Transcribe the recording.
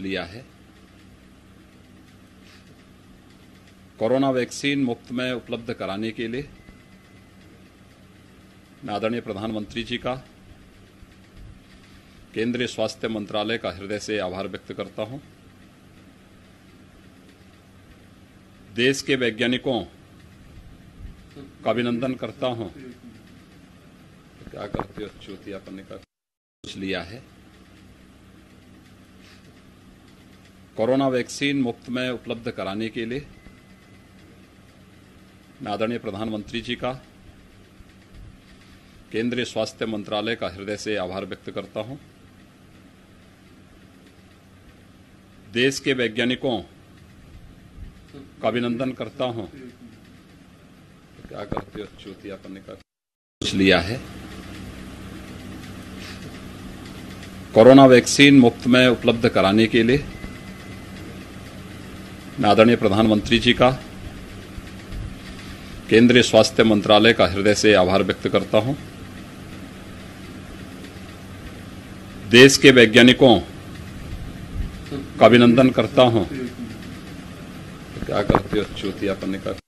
लिया है। Corona vaccine मुफ्त में उपलब्ध कराने के लिए मैं आदरणीय प्रधानमंत्री जी का, केंद्रीय स्वास्थ्य मंत्रालय का हृदय से आभार व्यक्त करता हूं। देश के वैज्ञानिकों का अभिनंदन करता हूं। क्या करते हो चूतिया पन्ने का लिया है। कोरोना वैक्सीन मुफ्त में उपलब्ध कराने के लिए मैं आदरणीय प्रधानमंत्री जी का, केंद्रीय स्वास्थ्य मंत्रालय का हृदय से आभार व्यक्त करता हूं। देश के वैज्ञानिकों का अभिनंदन करता हूं। क्या करते हो चूतिया पन्ने का लिया है। कोरोना वैक्सीन मुफ्त में उपलब्ध कराने के लिए मैं आदरणीय प्रधानमंत्री जी का, केंद्रीय स्वास्थ्य मंत्रालय का हृदय से आभार व्यक्त करता हूं। देश के वैज्ञानिकों का अभिनंदन करता हूं। क्या करते हो चूतिया पन्ने का